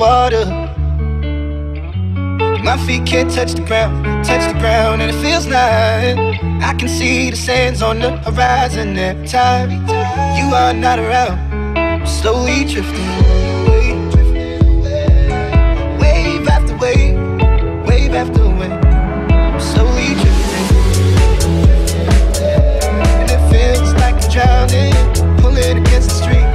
water. My feet can't touch the ground, and it feels like I can see the sands on the horizon every time you are not around. I'm slowly drifting away, wave after wave, wave after wave. I'm slowly drifting, and it feels like I'm drowning, pulling against the street.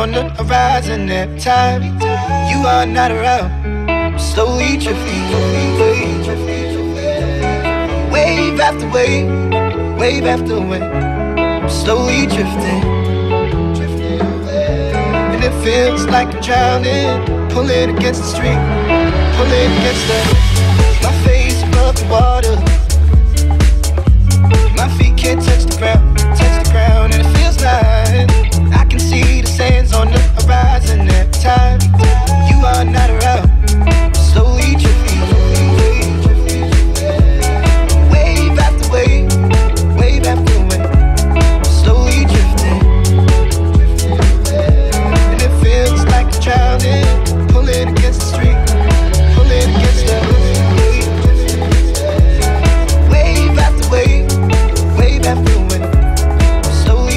On the horizon every time you are not around, I'm slowly drifting away, wave after wave, wave after wave. I'm slowly drifting, and it feels like I'm drowning, pulling against the street, pulling against my face above the water. My feet can't touch the ground, and it feels like I can see the sands on the horizon every time you are not around. I'm slowly drifting away, wave after wave, wave after wave. I'm slowly drifting, and it feels like I'm drowning, pulling against the street, pulling against the wave, wave after wave, wave after wave. I'm slowly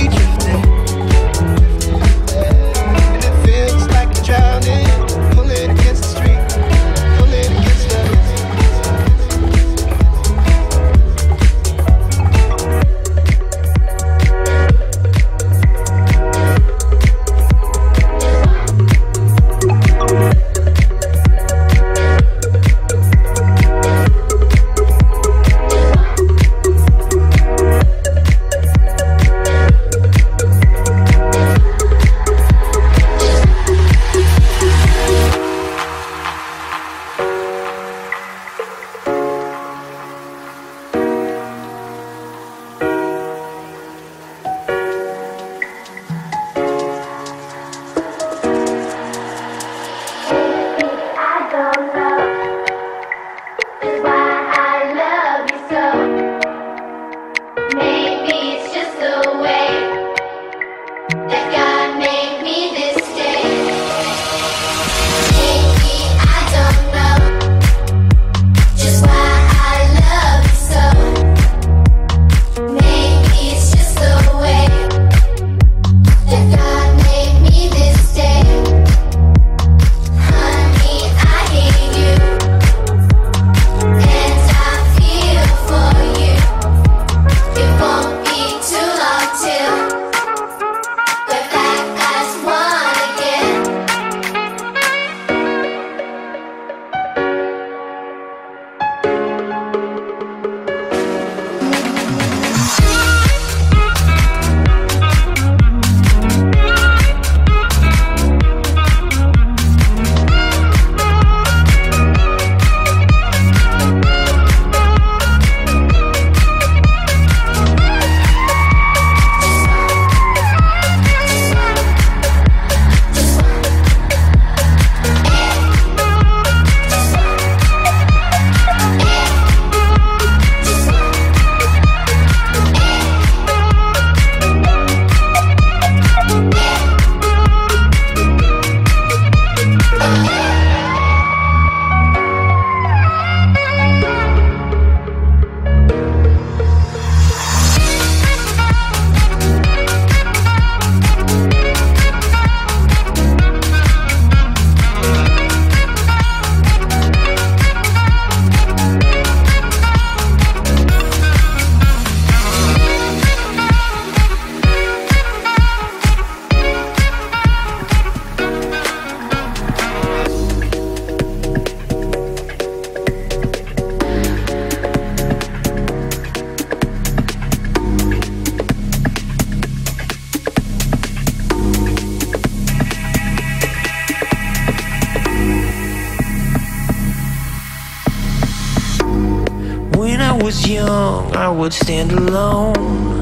was young, I would stand alone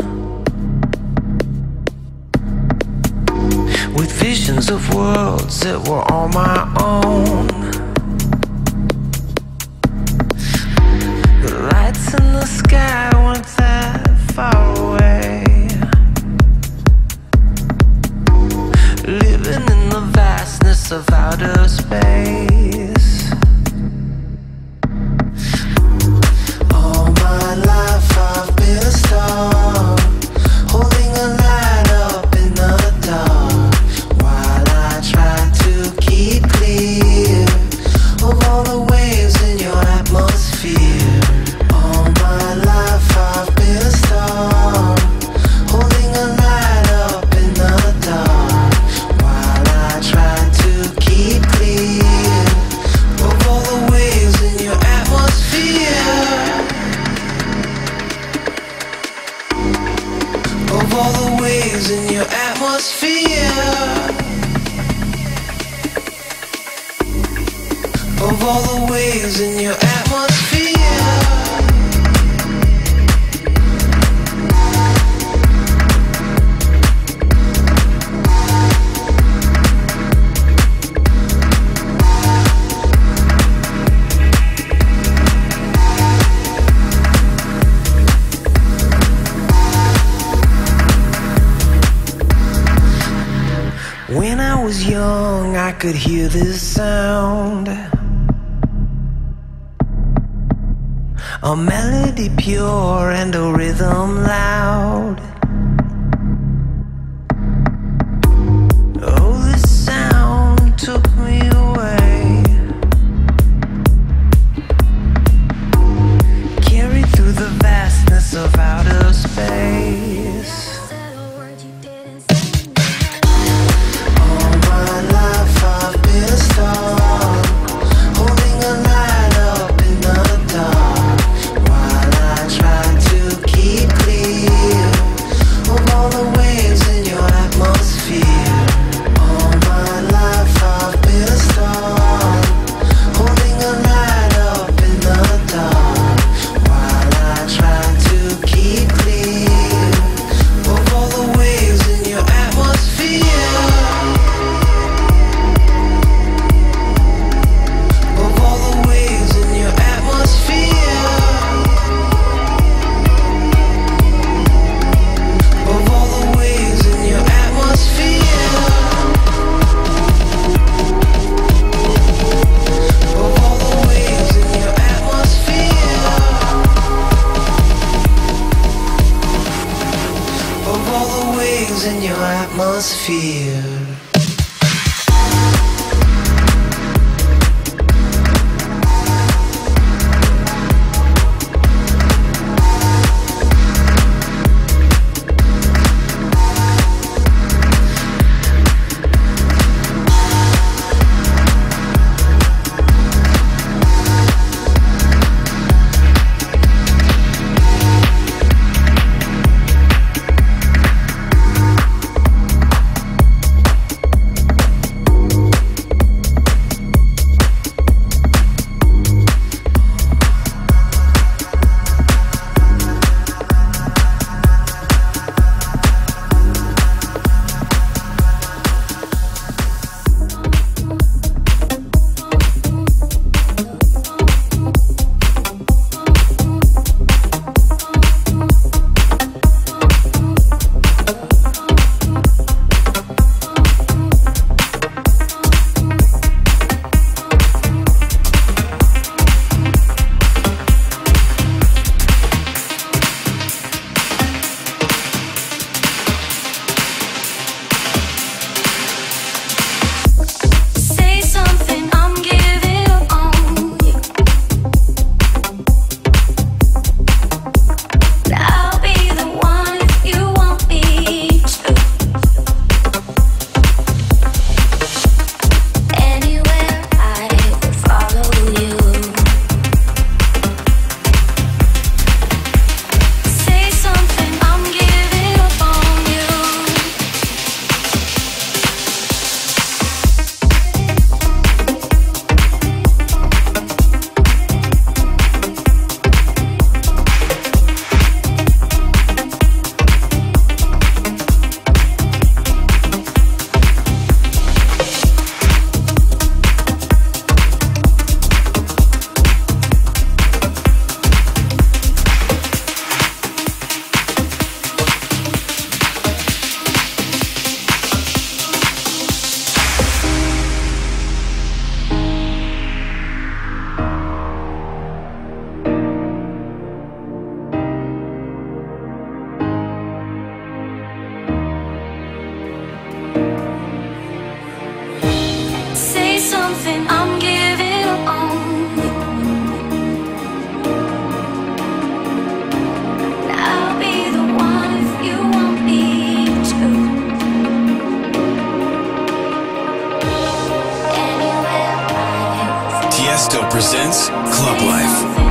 with visions of worlds that were all my own. The lights in the sky weren't that far away. Living in the vastness of outer space. All the waves in your atmosphere. Of all the waves in your atmosphere. When I was young, I could hear this sound, a melody pure and a rhythm loud. Oh, this sound took me away, carried through the vastness of outer space. In your atmosphere. Still presents Club Life.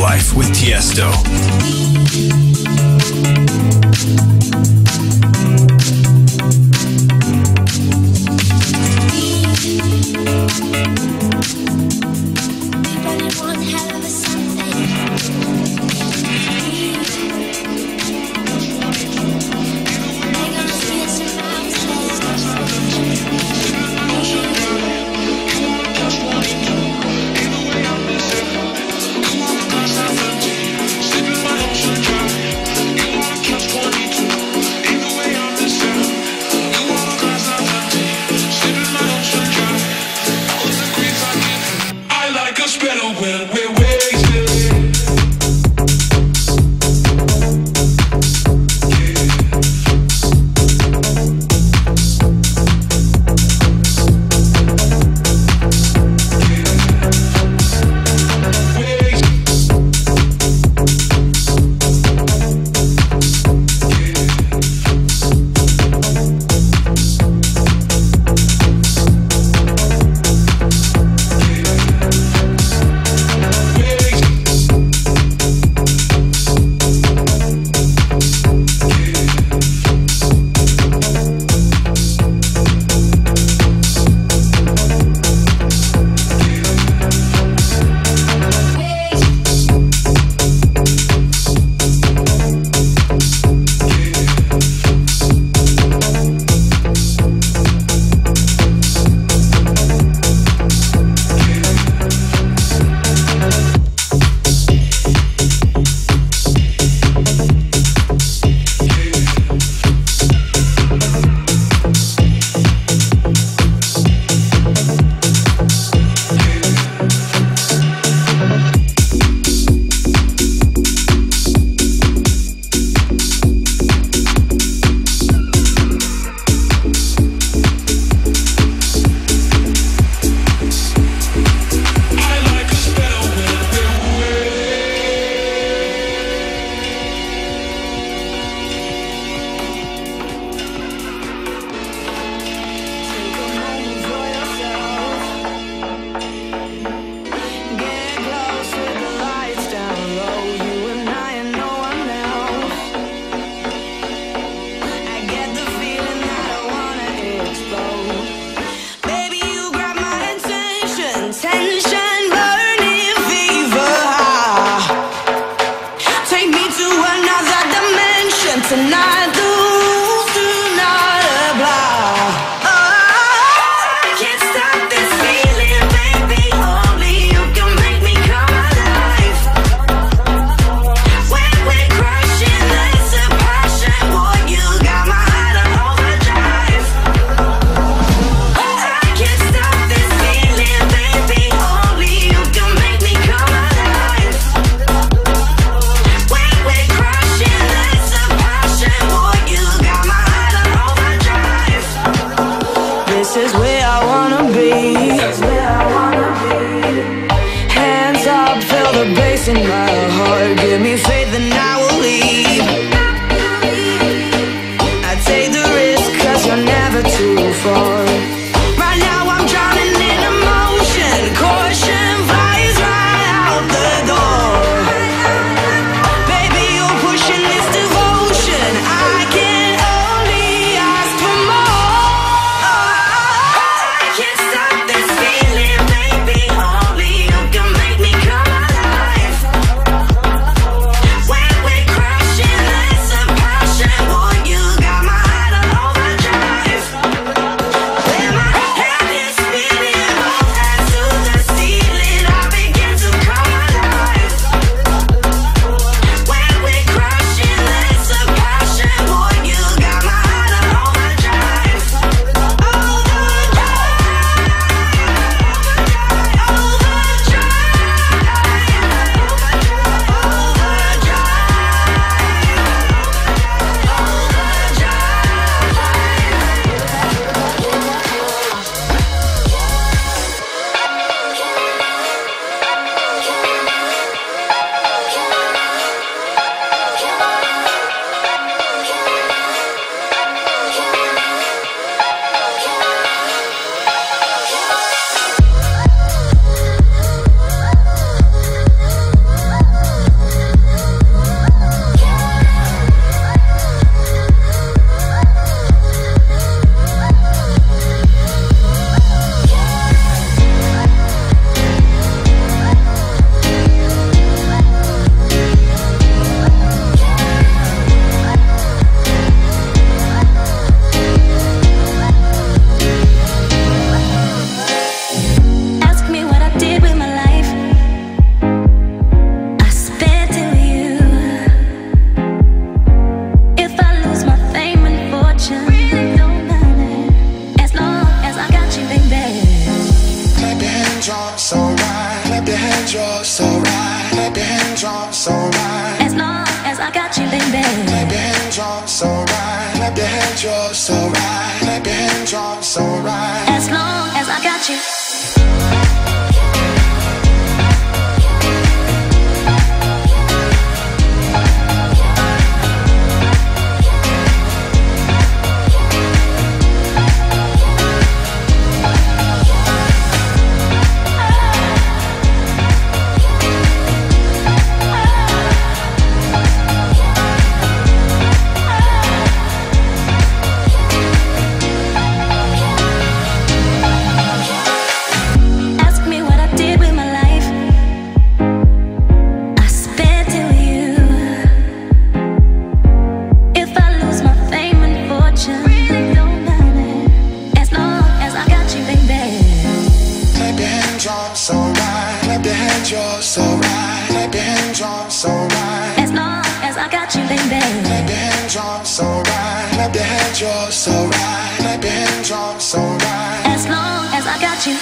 Life with Tiesto. alright. Clap your hands on, it's alright. As long as I got you.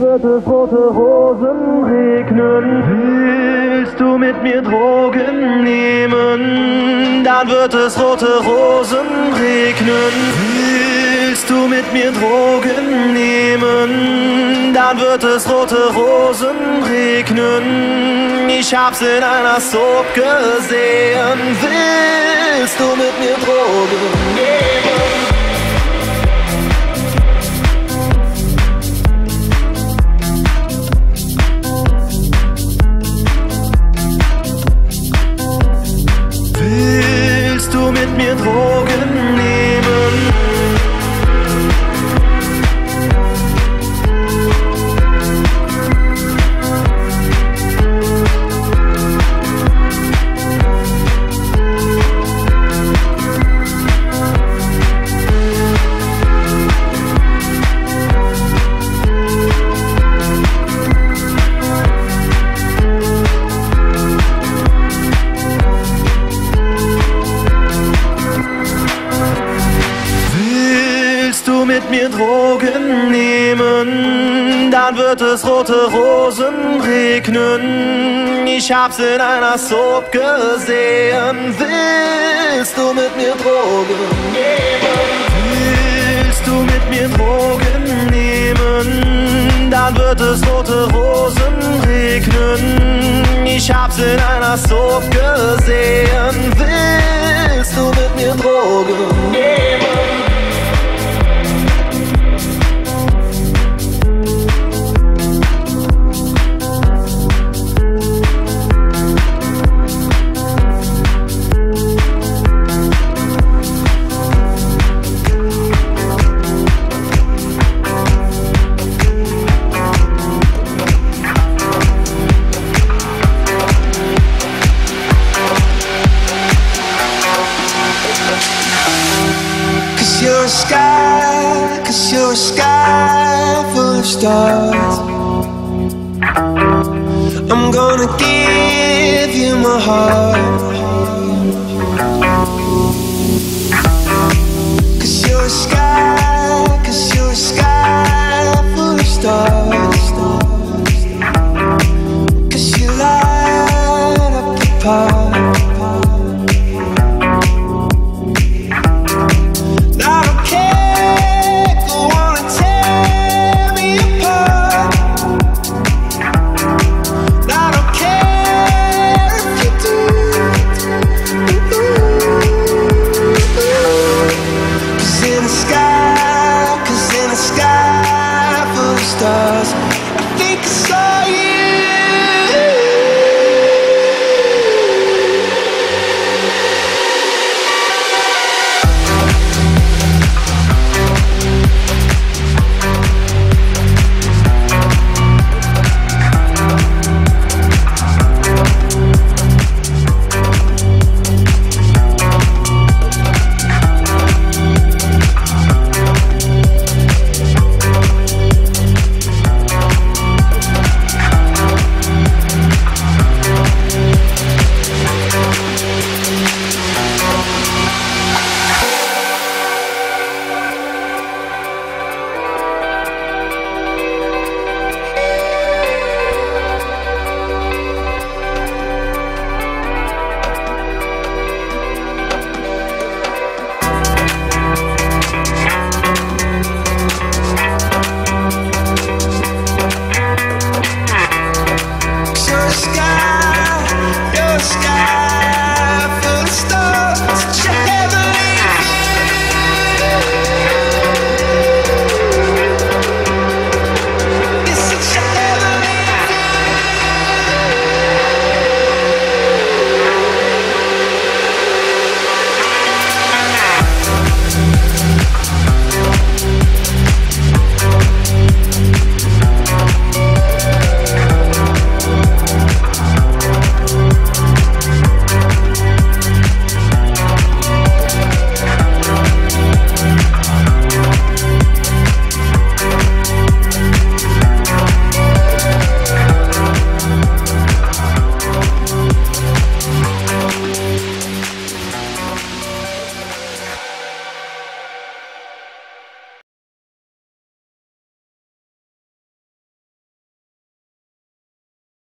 Wird es rote Rosen regnen. Willst du mit mir Drogen nehmen? Dann wird es rote Rosen regnen. Willst du mit mir Drogen nehmen? Dann wird es rote Rosen regnen. Ich hab's in einer Soap gesehen. Willst du mit mir Drogen nehmen? Mir Drogen nehmen. Mit mir Drogen nehmen, dann wird es rote Rosen regnen. Ich hab's in einer Soap gesehen. Willst du mit mir Drogen nehmen? Willst du mit mir Drogen nehmen? Dann wird es rote Rosen regnen. Ich hab's in einer Soap gesehen. Willst du mit mir Drogen nehmen? Cause you're a sky full of stars. I'm gonna give you my heart. Cause you're a sky full of stars. Cause you light up the path. Cause in the sky full of stars, I think I saw you.